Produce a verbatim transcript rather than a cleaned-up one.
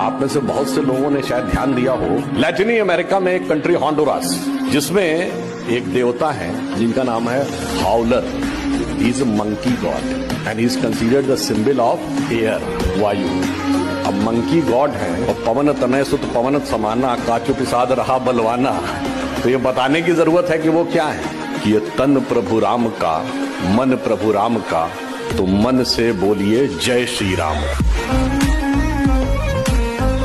आप में से बहुत से लोगों ने शायद ध्यान दिया हो, लैटिनी अमेरिका में एक कंट्री हॉन्डुरास, जिसमें एक देवता है जिनका नाम है Howler. He is a monkey god and he is considered the symbol of air, Vayu. अब मंकी गॉड है और पवन तनय सुत पवन समाना, काचु पिसाद रहा बलवाना। तो ये बताने की जरूरत है कि वो क्या है, कि ये तन प्रभु राम का, मन प्रभु राम का, तो मन से बोलिए जय श्री राम।